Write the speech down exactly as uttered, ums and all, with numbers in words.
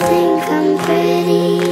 Think I'm pretty.